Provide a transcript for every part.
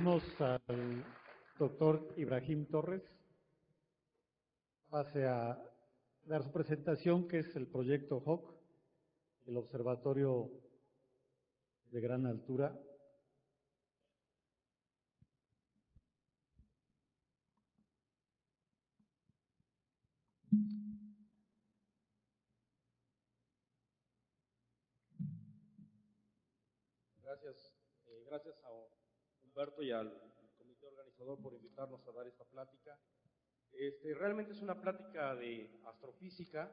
pedimos al doctor Ibrahim Torres pase a dar su presentación, que es el proyecto HAWC, el observatorio de gran altura. Gracias a Humberto y al comité organizador por invitarnos a dar esta plática. Realmente es una plática de astrofísica.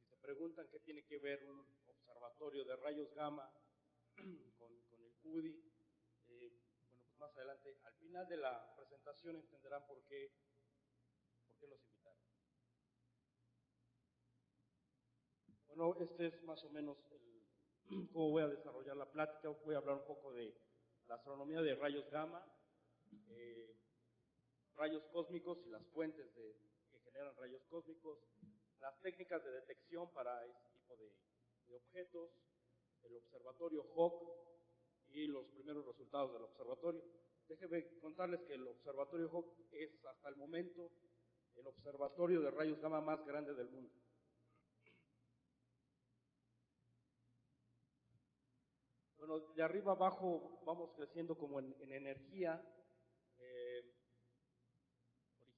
Si se preguntan qué tiene que ver un observatorio de rayos gamma con el CUDI, bueno, pues más adelante, al final de la presentación entenderán por qué los invitaron. Bueno, este es más o menos cómo voy a desarrollar la plática. Voy a hablar un poco de la astronomía de rayos gamma, rayos cósmicos y las fuentes que generan rayos cósmicos, las técnicas de detección para este tipo de objetos, el observatorio HAWC y los primeros resultados del observatorio. Déjenme contarles que el observatorio HAWC es hasta el momento el observatorio de rayos gamma más grande del mundo. Bueno, de arriba abajo vamos creciendo como en energía.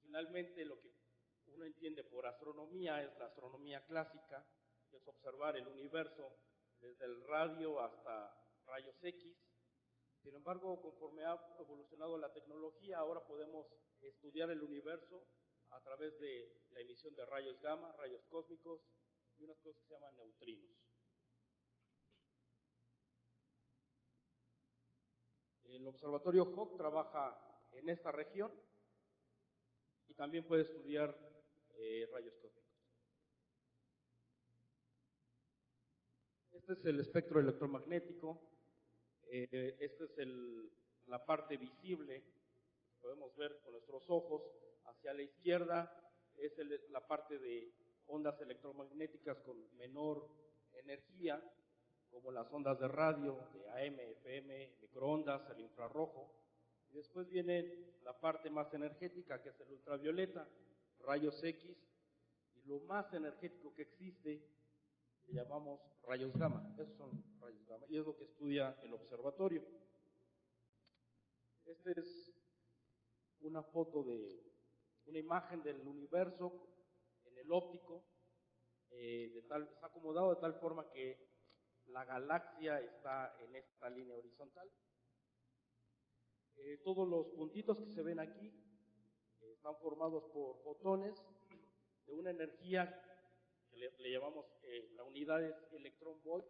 Originalmente lo que uno entiende por astronomía es la astronomía clásica, que es observar el universo desde el radio hasta rayos X. Sin embargo, conforme ha evolucionado la tecnología, ahora podemos estudiar el universo a través de la emisión de rayos gamma, rayos cósmicos y unas cosas que se llaman neutrinos. El observatorio HAWC trabaja en esta región y también puede estudiar rayos cósmicos. Este es el espectro electromagnético. Esta es la parte visible, podemos ver con nuestros ojos. Hacia la izquierda es la parte de ondas electromagnéticas con menor energía, como las ondas de radio, de AM, FM, microondas, el infrarrojo. Y después viene la parte más energética, que es el ultravioleta, rayos X, y lo más energético que existe, que llamamos rayos gamma. Esos son rayos gamma, y es lo que estudia el observatorio. Esta es una foto una imagen del universo en el óptico, está acomodado de tal forma que la galaxia está en esta línea horizontal. Todos los puntitos que se ven aquí están formados por fotones de una energía que le llamamos, la unidad es electrón volts.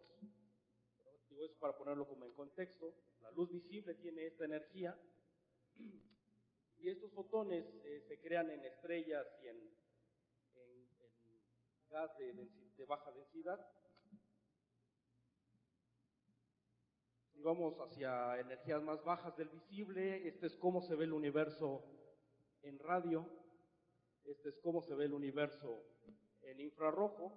Digo eso para ponerlo como en contexto. La luz visible tiene esta energía y estos fotones se crean en estrellas y en gas de baja densidad. Vamos hacia energías más bajas del visible. Este es cómo se ve el universo en radio. Este es cómo se ve el universo en infrarrojo.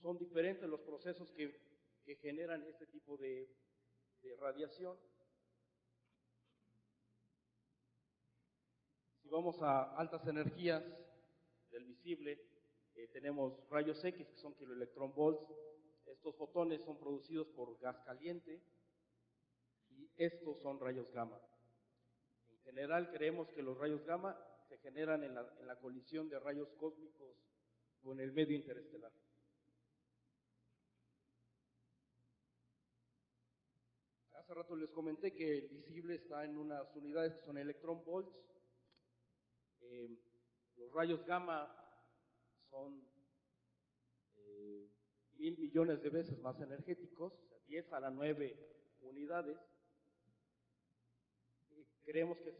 Son diferentes los procesos que generan este tipo de radiación. Si vamos a altas energías del visible, tenemos rayos X, que son kiloelectronvolts. Estos fotones son producidos por gas caliente y estos son rayos gamma. En general creemos que los rayos gamma se generan en la colisión de rayos cósmicos con el medio interestelar. Hace rato les comenté que el visible está en unas unidades que son electronvolts. Los rayos gamma son 1000 millones de veces más energéticos, o sea, 10 a la 9 unidades. Creemos que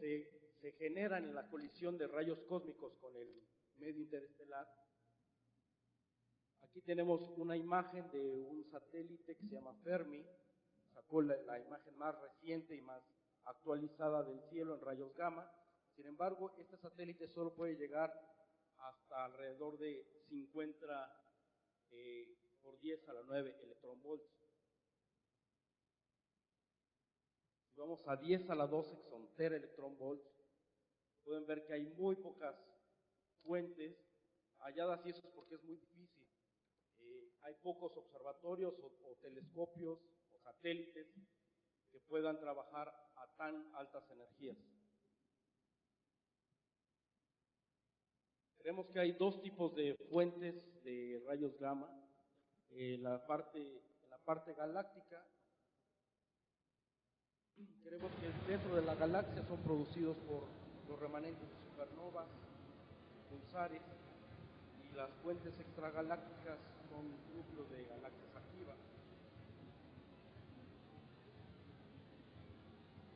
se generan en la colisión de rayos cósmicos con el medio interestelar. Aquí tenemos una imagen de un satélite que se llama Fermi. Sacó la imagen más reciente y más actualizada del cielo en rayos gamma. Sin embargo, este satélite solo puede llegar hasta alrededor de 50 por 10 a la 9 electronvolts. vamos a 10 a la 2 exontera electrón volts, pueden ver que hay muy pocas fuentes halladas, y eso es porque es muy difícil. Hay pocos observatorios o telescopios o satélites que puedan trabajar a tan altas energías. Creemos que hay dos tipos de fuentes de rayos gamma. En la parte galáctica, creemos que dentro de la galaxia son producidos por los remanentes de supernovas, pulsares, y las fuentes extragalácticas son núcleos de galaxias activas.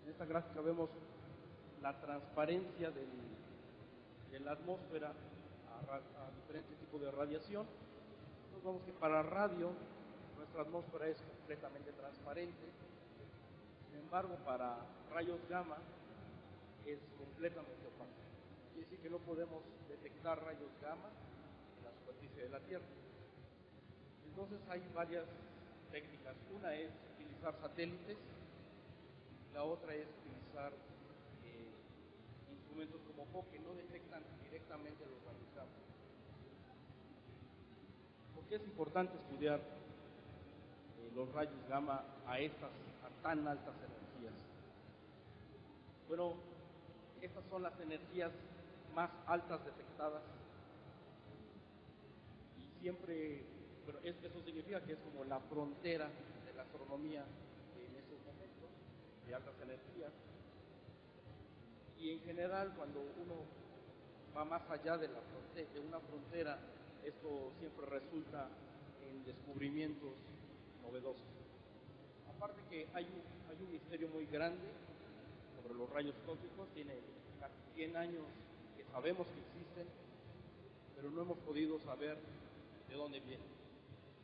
En esta gráfica vemos la transparencia de la atmósfera a diferentes tipos de radiación. Entonces vemos que para radio nuestra atmósfera es completamente transparente, sin embargo para rayos gamma es completamente opaco. Quiere decir que no podemos detectar rayos gamma en la superficie de la Tierra. Entonces hay varias técnicas. Una es utilizar satélites, la otra es utilizar instrumentos como HAWC que no detectan directamente los rayos gamma. ¿Por qué es importante estudiar los rayos gamma a tan altas energías? Bueno, estas son las energías más altas detectadas. Y siempre, bueno, eso significa que es como la frontera de la astronomía en esos momentos, de altas energías. Y en general, cuando uno va más allá de, de una frontera, esto siempre resulta en descubrimientos novedosos. Aparte que hay un misterio muy grande sobre los rayos cósmicos, tiene casi 100 años que sabemos que existen, pero no hemos podido saber de dónde vienen.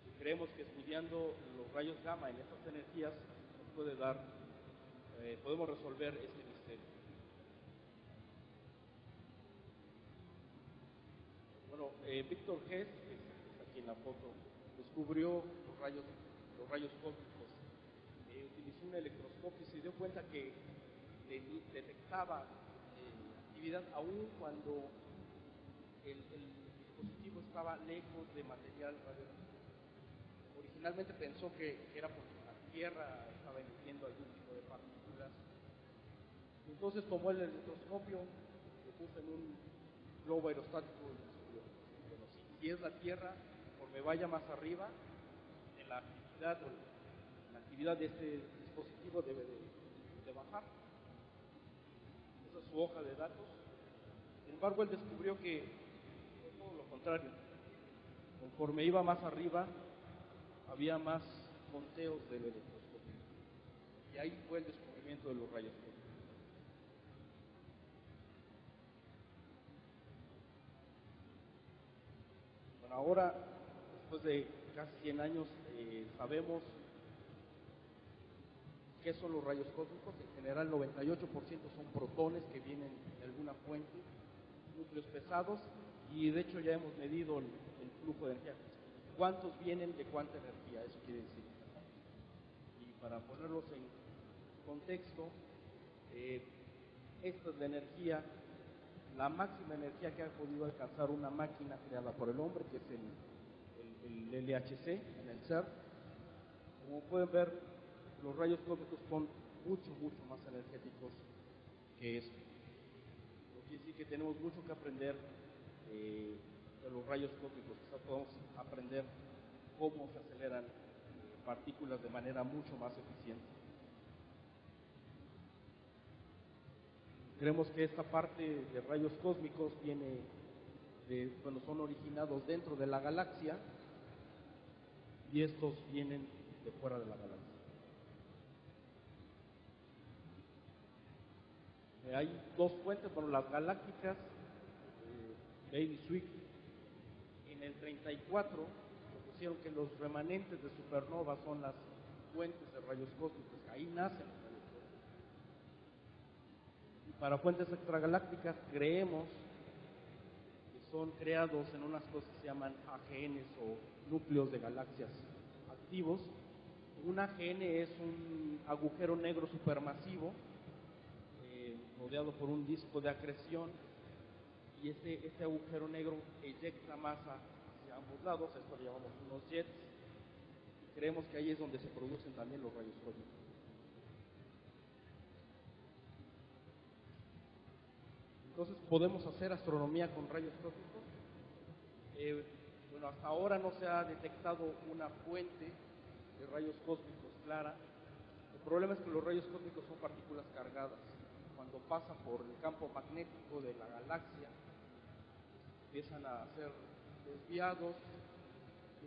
Y creemos que estudiando los rayos gamma en estas energías nos puede dar, podemos resolver este misterio. Bueno, Víctor Hess, que está aquí en la foto, descubrió los rayos cósmicos. Utilizó un electroscopio y se dio cuenta que detectaba actividad aún cuando el dispositivo estaba lejos de material radioactivo. Originalmente pensó que era porque la Tierra estaba emitiendo algún tipo de partículas. Entonces tomó el electroscopio, lo puso en un globo aerostático y bueno, si es la Tierra, conforme vaya más arriba, la actividad de este dispositivo debe de bajar. Esa es su hoja de datos. Sin embargo, él descubrió que fue todo lo contrario. Conforme iba más arriba, había más conteos del electroscopio. Y ahí fue el descubrimiento de los rayos cósmicos. Ahora, después de casi 100 años, sabemos qué son los rayos cósmicos. En general, 98% son protones que vienen de alguna fuente, núcleos pesados, y de hecho ya hemos medido el flujo de energía. ¿Cuántos vienen de cuánta energía? Eso quiere decir. Y para ponerlos en contexto, esta es la energía, la máxima energía que ha podido alcanzar una máquina creada por el hombre, que es el LHC en el CERN. Como pueden ver, los rayos cósmicos son mucho más energéticos que esto. Lo que quiere decir que tenemos mucho que aprender de los rayos cósmicos. O sea, podemos aprender cómo se aceleran partículas de manera mucho más eficiente. Creemos que esta parte de rayos cósmicos viene de, bueno, son originados dentro de la galaxia y estos vienen de fuera de la galaxia. Hay dos fuentes, bueno, las galácticas, Zwicky, en el 34 propusieron que los remanentes de supernovas son las fuentes de rayos cósmicos, ahí nacen. Para fuentes extragalácticas creemos que son creados en unas cosas que se llaman AGNs o núcleos de galaxias activos, Un AGN es un agujero negro supermasivo rodeado por un disco de acreción, y este agujero negro eyecta masa hacia ambos lados. Esto lo llamamos unos jets, y creemos que ahí es donde se producen también los rayos cósmicos. Entonces, ¿podemos hacer astronomía con rayos cósmicos? Bueno, hasta ahora no se ha detectado una fuente de rayos cósmicos clara. El problema es que los rayos cósmicos son partículas cargadas. Cuando pasan por el campo magnético de la galaxia, empiezan a ser desviados.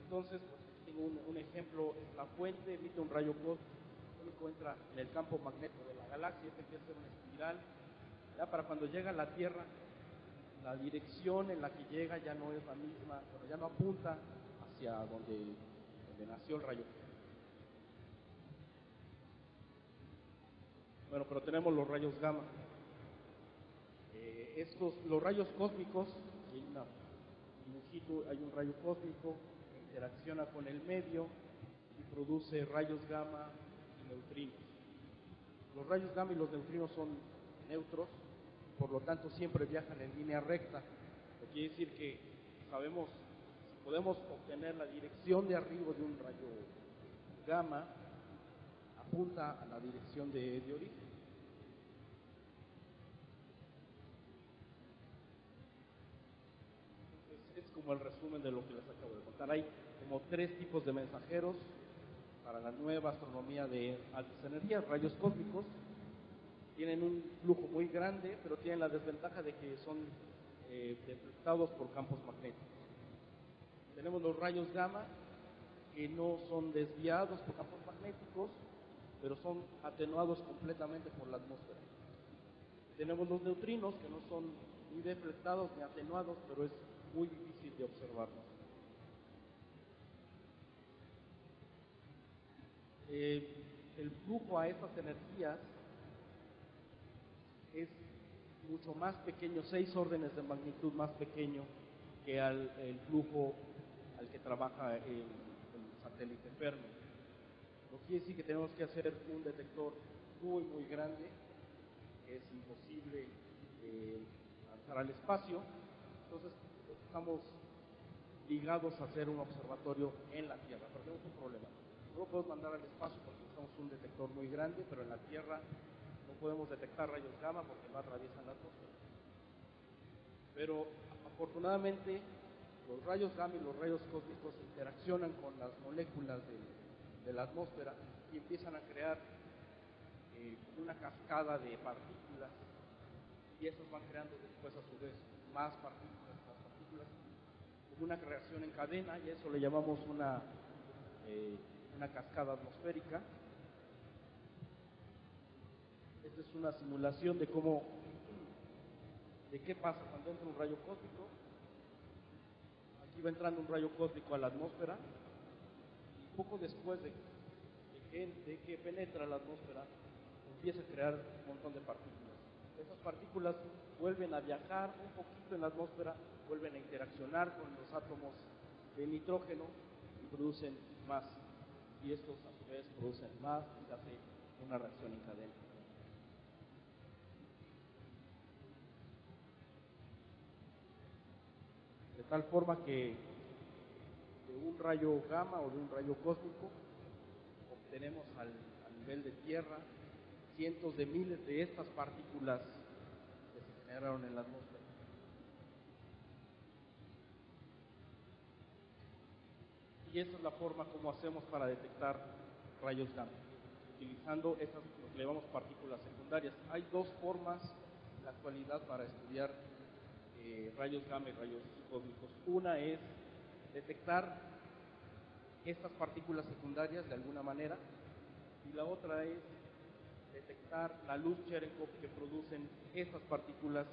Entonces, pues, tengo un ejemplo: la fuente emite un rayo cósmico, entra en el campo magnético de la galaxia, este empieza a ser una espiral. Ya para cuando llega a la Tierra, la dirección en la que llega ya no es la misma, pero ya no apunta hacia donde nació el rayo. Bueno, pero tenemos los rayos gamma. Los rayos cósmicos, hay un rayo cósmico que interacciona con el medio y produce rayos gamma y neutrinos. Los rayos gamma y los neutrinos son neutros, por lo tanto siempre viajan en línea recta. Eso quiere decir que sabemos, si podemos obtener la dirección de arribo de un rayo gamma, apunta a la dirección de origen. Es como el resumen de lo que les acabo de contar. Hay como tres tipos de mensajeros para la nueva astronomía de altas energías. Rayos cósmicos tienen un flujo muy grande, pero tienen la desventaja de que son detectados por campos magnéticos. Tenemos los rayos gamma, que no son desviados por campos magnéticos, pero son atenuados completamente por la atmósfera. Tenemos los neutrinos, que no son ni deflectados ni atenuados, pero es muy difícil de observarlos. El flujo a estas energías es mucho más pequeño, 6 órdenes de magnitud más pequeño que el flujo al que trabaja el satélite Fermi. Lo que quiere decir que tenemos que hacer un detector muy grande, que es imposible lanzar al espacio. Entonces estamos ligados a hacer un observatorio en la Tierra, pero tenemos un problema: no lo podemos mandar al espacio porque usamos un detector muy grande, pero en la Tierra no podemos detectar rayos gamma porque no atraviesan la atmósfera. Pero afortunadamente los rayos gamma y los rayos cósmicos interaccionan con las moléculas de la atmósfera y empiezan a crear una cascada de partículas, y esas van creando después a su vez más partículas, como una reacción en cadena, y eso le llamamos una cascada atmosférica. Esta es una simulación de qué pasa cuando entra un rayo cósmico. Aquí va entrando un rayo cósmico a la atmósfera, y poco después de que penetra la atmósfera, empieza a crear un montón de partículas. Esas partículas vuelven a viajar un poquito en la atmósfera, vuelven a interaccionar con los átomos de nitrógeno y producen más. Y estos a su vez producen más, y se hace una reacción en cadena. De tal forma que de un rayo gamma o de un rayo cósmico obtenemos al nivel de Tierra cientos de miles de estas partículas que se generaron en la atmósfera. Y esa es la forma como hacemos para detectar rayos gamma, utilizando estas, lo que le llamamos partículas secundarias. Hay dos formas en la actualidad para estudiar rayos gamma y rayos cósmicos. Una es detectar estas partículas secundarias de alguna manera, y la otra es detectar la luz Cherenkov que producen estas partículas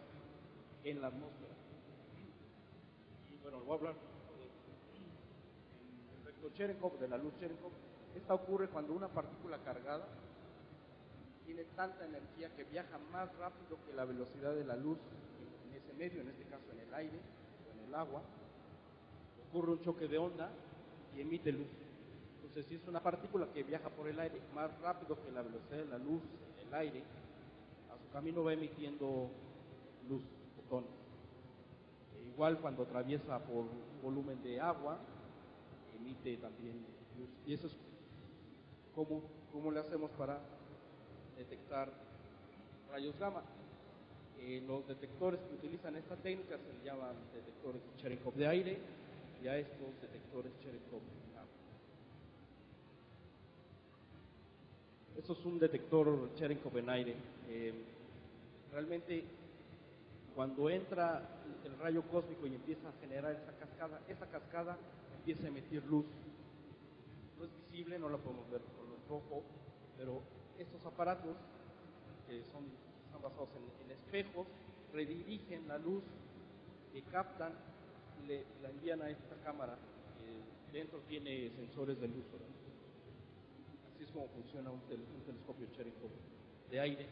en la atmósfera. Y bueno, voy a hablar del efecto Cherenkov, de la luz Cherenkov. Esta ocurre cuando una partícula cargada tiene tanta energía que viaja más rápido que la velocidad de la luz en ese medio, en este caso en el aire o en el agua. Ocurre un choque de onda y emite luz. Entonces, si es una partícula que viaja por el aire más rápido que la velocidad de la luz en el aire, a su camino va emitiendo luz, fotones. Igual cuando atraviesa por un volumen de agua, emite también luz. Y eso es cómo le hacemos para detectar rayos gamma. Los detectores que utilizan esta técnica se le llaman detectores Cherenkov de aire, y a estos detectores Cherenkov de agua. Esto es un detector Cherenkov en aire. Realmente, cuando entra el rayo cósmico y empieza a generar esa cascada empieza a emitir luz. No es visible, no la podemos ver con nuestro ojo, pero estos aparatos, que están basados en espejos, redirigen la luz que captan y la envían a esta cámara. Dentro tiene sensores de luz, ¿verdad? Así es como funciona un telescopio Cherenkov de aire.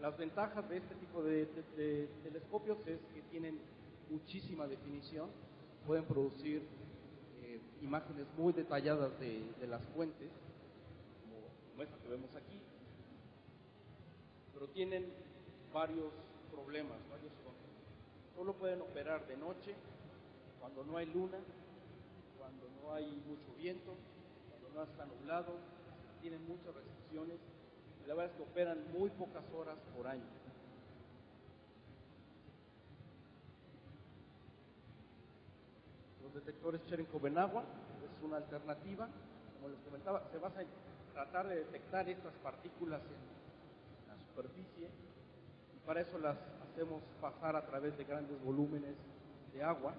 Las ventajas de este tipo de telescopios es que tienen muchísima definición, pueden producir imágenes muy detalladas de las fuentes, como esta que vemos aquí, pero tienen varios problemas, varios problemas. Solo pueden operar de noche, cuando no hay luna, cuando no hay mucho viento, cuando no está nublado, tienen muchas restricciones. La verdad es que operan muy pocas horas por año. Los detectores Cherenkov en agua es una alternativa. Como les comentaba, se basa en tratar de detectar estas partículas en la superficie, y para eso las hacemos pasar a través de grandes volúmenes de agua.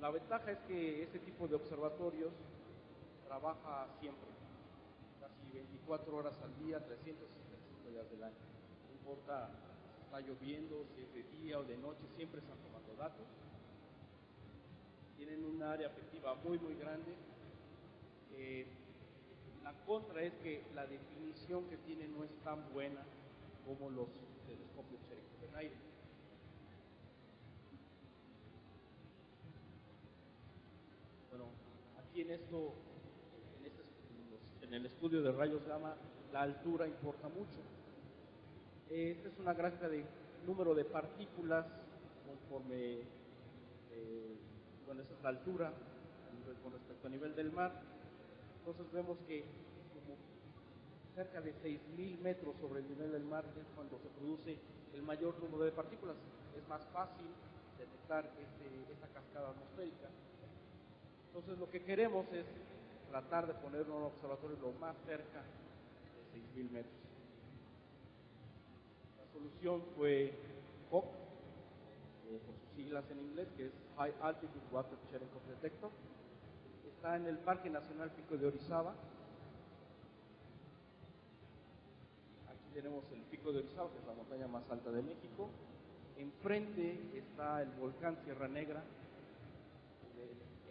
La ventaja es que este tipo de observatorios trabaja siempre, casi 24 horas al día, 365 días del año. No importa si está lloviendo, si es de día o de noche, siempre están tomando datos. Tienen un área efectiva muy, muy grande. La contra es que la definición que tienen no es tan buena como los telescopios Cherenkov en aire. Bueno, aquí en el estudio de rayos gamma, la altura importa mucho. Esta es una gráfica de número de partículas conforme, bueno, esa es la altura con respecto a nivel del mar. Entonces vemos que como cerca de 6.000 metros sobre el nivel del mar es cuando se produce el mayor número de partículas. Es más fácil detectar esta cascada atmosférica. Entonces lo que queremos es tratar de poner un observatorio lo más cerca de 6.000 metros. La solución fue HAWC, por sus siglas en inglés, que es High Altitude Water Cherenkov Detector. Está en el Parque Nacional Pico de Orizaba. Aquí tenemos el Pico de Orizaba, que es la montaña más alta de México. Enfrente está el volcán Sierra Negra.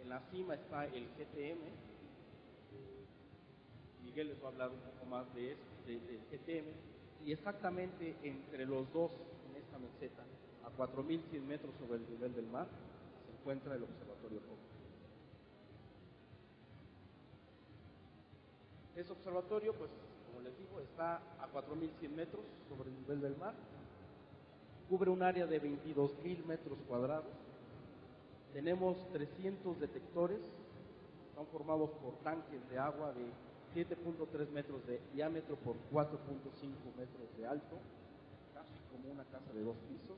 En la cima está el GTM. Miguel les va a hablar un poco más de eso, del GTM, y exactamente entre los dos, en esta meseta, a 4.100 metros sobre el nivel del mar, se encuentra el observatorio HAWC. Ese observatorio, pues, como les digo, está a 4.100 metros sobre el nivel del mar, cubre un área de 22.000 metros cuadrados, tenemos 300 detectores, están formados por tanques de agua de 7.3 metros de diámetro por 4.5 metros de alto, casi como una casa de dos pisos.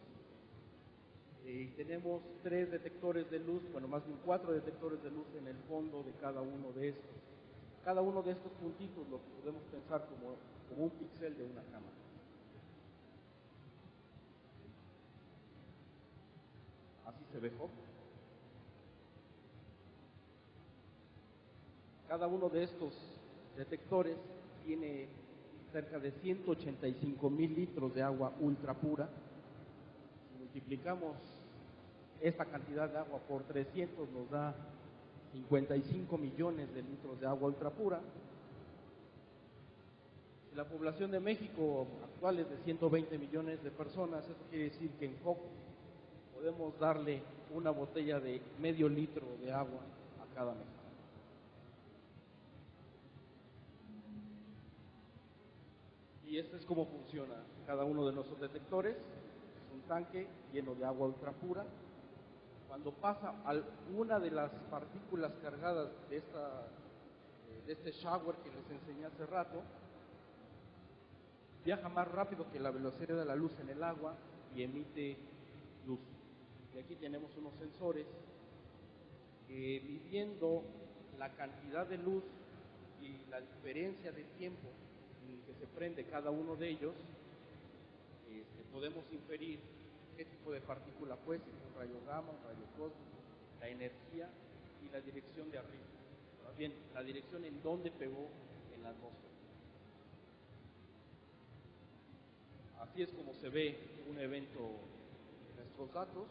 Tenemos tres detectores de luz, bueno, más bien cuatro detectores de luz en el fondo de cada uno de estos. Cada uno de estos puntitos lo que podemos pensar como un píxel de una cámara. Así se ve HAWC. Cada uno de estos detectores tiene cerca de 185.000 litros de agua ultra pura. Si multiplicamos esta cantidad de agua por 300 nos da 55 millones de litros de agua ultra pura. La población de México actual es de 120 millones de personas. Eso quiere decir que en HAWC podemos darle una botella de medio litro de agua a cada mexicano. Y esto es como funciona cada uno de nuestros detectores. Es un tanque lleno de agua ultra pura. Cuando pasa alguna de las partículas cargadas de este shower que les enseñé hace rato, viaja más rápido que la velocidad de la luz en el agua y emite luz. Y aquí tenemos unos sensores que, midiendo la cantidad de luz y la diferencia de tiempo en el que se prende cada uno de ellos, podemos inferir qué tipo de partícula fue, si fue un rayo gamma, un rayo cósmico, la energía y la dirección de arriba. Más bien, la dirección en donde pegó en la atmósfera. Así es como se ve un evento en nuestros datos.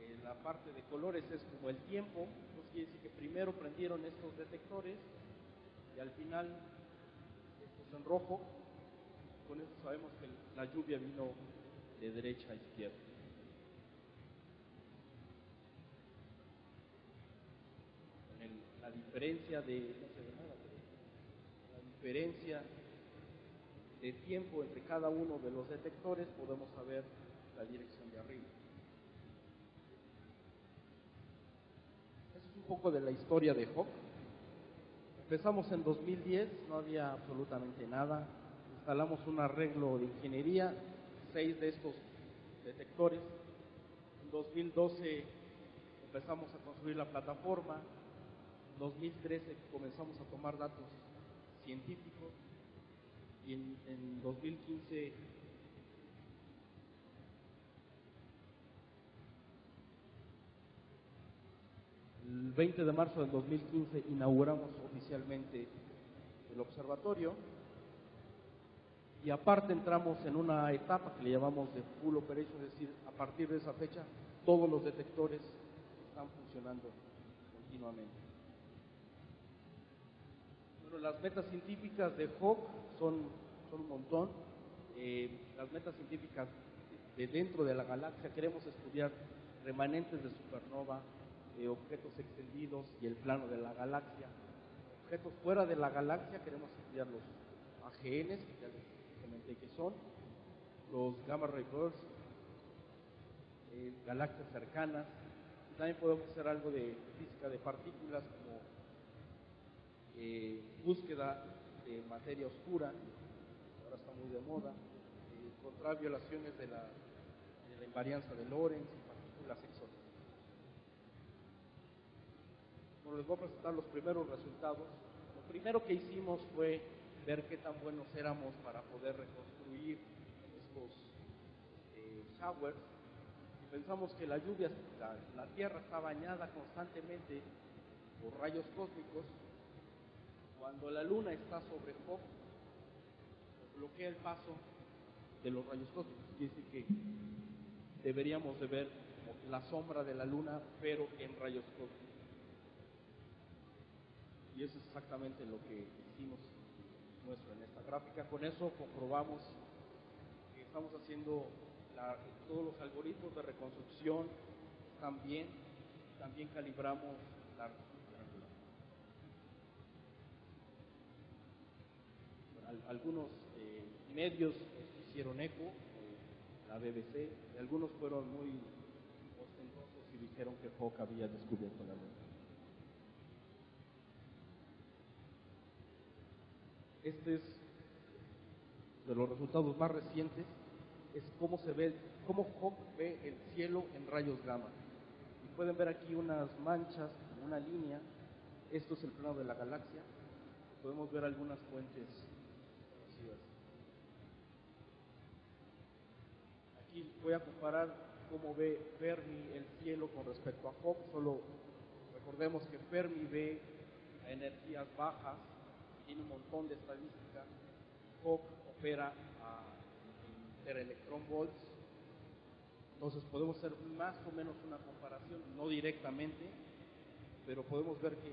En la parte de colores es como el tiempo. Entonces quiere decir que primero prendieron estos detectores y al final, estos en rojo, con eso sabemos que la lluvia vino de derecha a izquierda. La diferencia de tiempo entre cada uno de los detectores, podemos saber la dirección de arriba. Eso es un poco de la historia de HAWC. Empezamos en 2010, no había absolutamente nada. Instalamos un arreglo de ingeniería, 6 de estos detectores. En 2012 empezamos a construir la plataforma. En 2013 comenzamos a tomar datos científicos. Y en 2015 el 20 de marzo del 2015 inauguramos oficialmente el observatorio, y aparte entramos en una etapa que le llamamos de full operation, es decir, a partir de esa fecha todos los detectores están funcionando continuamente. Las metas científicas de HAWC son un montón. Las metas científicas de dentro de la galaxia: queremos estudiar remanentes de supernova, objetos extendidos y el plano de la galaxia. Objetos fuera de la galaxia: queremos estudiar los AGNs, que ya les comenté que son, los gamma ray bursts, galaxias cercanas. También podemos hacer algo de física de partículas, como búsqueda de materia oscura, ahora está muy de moda, encontrar violaciones de la invarianza de Lorentz y partículas exóticas. Bueno, les voy a presentar los primeros resultados. Lo primero que hicimos fue ver qué tan buenos éramos para poder reconstruir estos showers, y pensamos que la lluvia, la Tierra está bañada constantemente por rayos cósmicos. Cuando la luna está sobre HAWC, bloquea el paso de los rayos cósmicos. Quiere decir que deberíamos de ver como la sombra de la luna, pero en rayos cósmicos. Y eso es exactamente lo que hicimos en esta gráfica. Con eso comprobamos que estamos haciendo todos los algoritmos de reconstrucción están bien. También calibramos la algunos medios hicieron eco, la BBC, y algunos fueron muy ostentosos y dijeron que HAWC había descubierto la luna. Este es de los resultados más recientes, es cómo HAWC ve el cielo en rayos gamma. Y pueden ver aquí unas manchas, una línea. Esto es el plano de la galaxia. Podemos ver algunas fuentes. Aquí voy a comparar cómo ve Fermi el cielo con respecto a HAWC. Solo recordemos que Fermi ve a energías bajas, tiene un montón de estadística. HAWC opera a interelectron volts. Entonces podemos hacer más o menos una comparación, no directamente, pero podemos ver que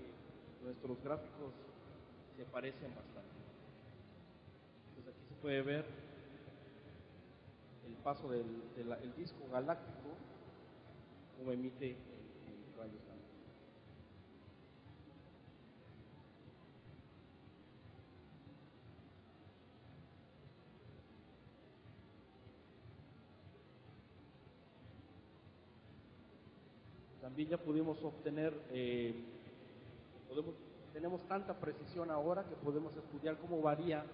nuestros gráficos se parecen bastante. Puede ver el paso del disco galáctico cómo emite el rayo gamma. También ya pudimos obtener, tenemos tanta precisión ahora que podemos estudiar cómo varía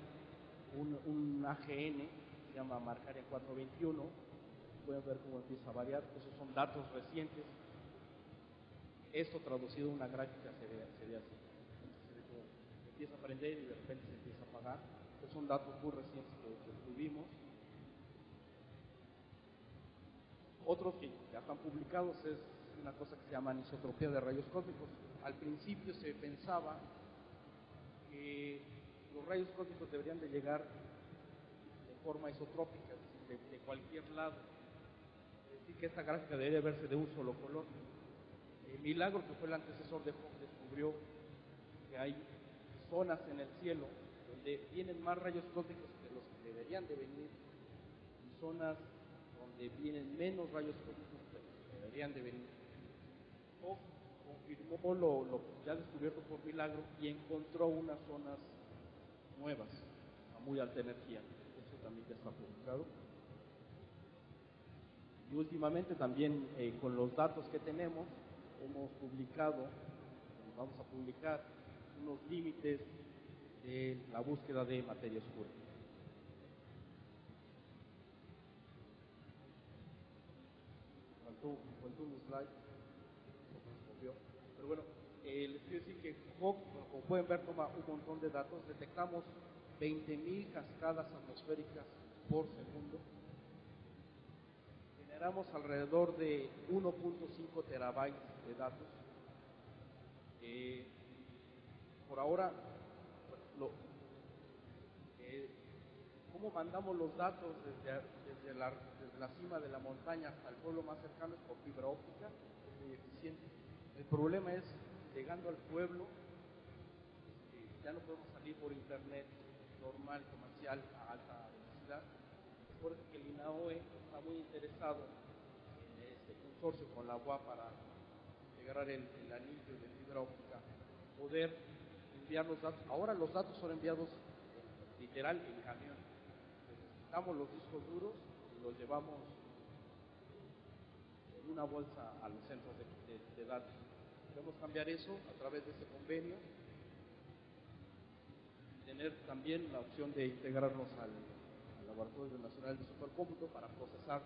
un AGN, se llama Markarian 421, pueden ver cómo empieza a variar, esos son datos recientes. Esto traducido a una gráfica sería así. Entonces, se ve cómo empieza a prender y de repente se empieza a apagar. Estos son datos muy recientes que tuvimos. Otros que ya están publicados es una cosa que se llama anisotropía de rayos cósmicos. Al principio se pensaba que los rayos cósmicos deberían de llegar de forma isotrópica, es decir, de cualquier lado. Es decir, que esta gráfica debería verse de un solo color. El milagro que fue el antecesor de Hawk descubrió que hay zonas en el cielo donde vienen más rayos cósmicos que los que deberían de venir, y zonas donde vienen menos rayos cósmicos que los que deberían de venir. Hawk confirmó lo ya descubierto por milagro y encontró unas zonas nuevas a muy alta energía. Eso también ya está publicado. Y últimamente también con los datos que tenemos hemos publicado, vamos a publicar unos límites de la búsqueda de materia oscura. Faltó un slide, pero bueno, les quiero decir que HAWC, como pueden ver, toma un montón de datos. Detectamos 20.000 cascadas atmosféricas por segundo. Generamos alrededor de 1.5 terabytes de datos. Por ahora, cómo mandamos los datos desde la cima de la montaña hasta el pueblo más cercano es con fibra óptica, es muy eficiente. El problema es, llegando al pueblo, ya no podemos salir por internet normal, comercial, a alta velocidad. Es por eso que el INAOE está muy interesado en este consorcio con la UAPA para integrar el anillo de fibra óptica, poder enviar los datos. Ahora los datos son enviados literal en camión. Entonces, quitamos los discos duros y los llevamos en una bolsa a los centros de datos. Podemos cambiar eso a través de este convenio y tener también la opción de integrarnos al Laboratorio Nacional de Supercómputo para procesar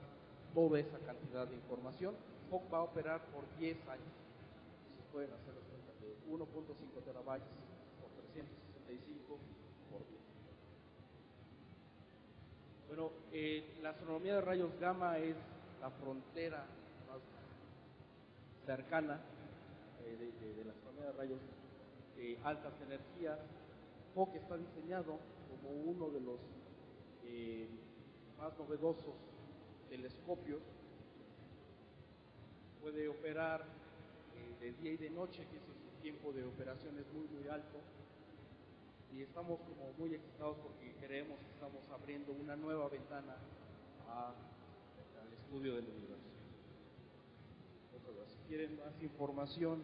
toda esa cantidad de información. HAWC va a operar por 10 años. Entonces pueden hacer las cuentas de 1.5 terabytes por 365 por 10. Bueno, la astronomía de rayos gamma es la frontera más cercana de la astronomía de rayos de altas energías. HAWC está diseñado como uno de los más novedosos telescopios. Puede operar de día y de noche, que su tiempo de operación es muy muy alto, y estamos como muy excitados porque creemos que estamos abriendo una nueva ventana al estudio del universo. Si quieren más información,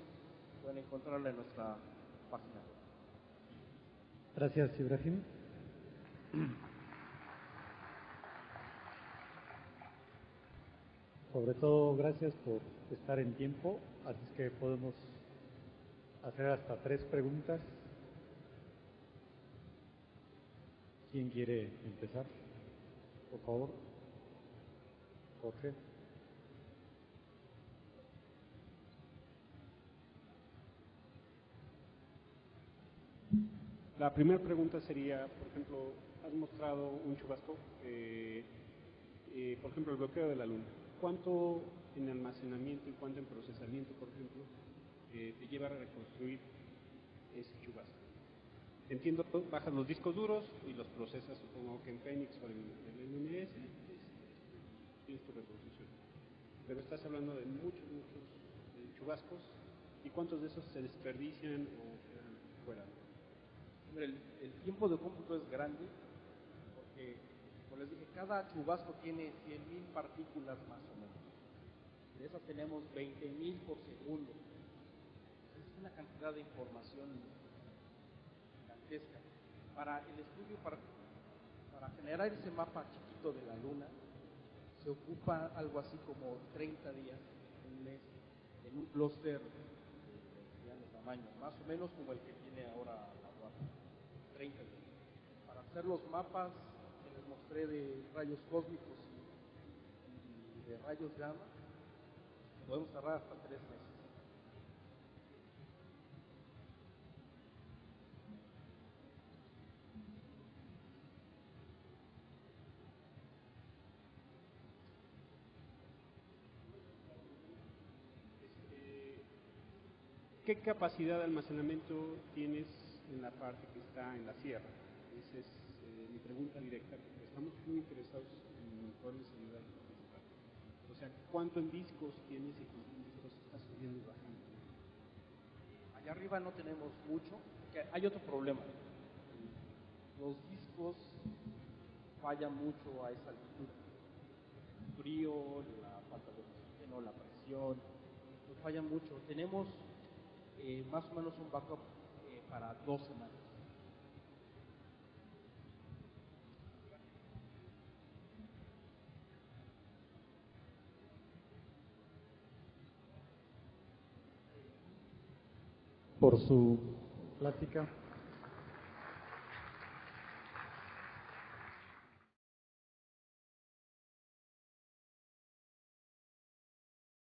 pueden encontrarla en nuestra página web. Gracias, Ibrahim. Sobre todo, gracias por estar en tiempo, así es que podemos hacer hasta 3 preguntas. ¿Quién quiere empezar? Por favor. Jorge. La primera pregunta sería, por ejemplo, has mostrado un chubasco, por ejemplo, el bloqueo de la luna. ¿Cuánto en almacenamiento y cuánto en procesamiento, por ejemplo, te lleva a reconstruir ese chubasco? Entiendo, bajas los discos duros y los procesas, supongo que en Phoenix o en el NS, tienes tu reconstrucción. Pero estás hablando de muchos chubascos, ¿y cuántos de esos se desperdician o quedan fuera? El tiempo de cómputo es grande porque, como les dije, cada chubasco tiene 100.000 partículas más o menos. De esas tenemos 20.000 por segundo. Es una cantidad de información gigantesca. Para el estudio, para generar ese mapa chiquito de la Luna, se ocupa algo así como 30 días, un mes, en un clúster de tamaño, más o menos como el que tiene ahora la UAPA, 30 días. Para hacer los mapas que les mostré de rayos cósmicos y de rayos gamma, podemos tardar hasta 3 meses. ¿Qué capacidad de almacenamiento tienes en la parte que está en la sierra? Esa es mi pregunta directa, porque estamos muy interesados en poderles ayudar a participar. O sea, ¿cuánto en discos tienes y cuánto en discos estás subiendo y bajando? Allá arriba no tenemos mucho, porque hay otro problema. Los discos fallan mucho a esa altura. El frío, la falta de oxígeno, la presión, nos fallan mucho. Tenemos más o menos un backup para 2 semanas. Por su plática.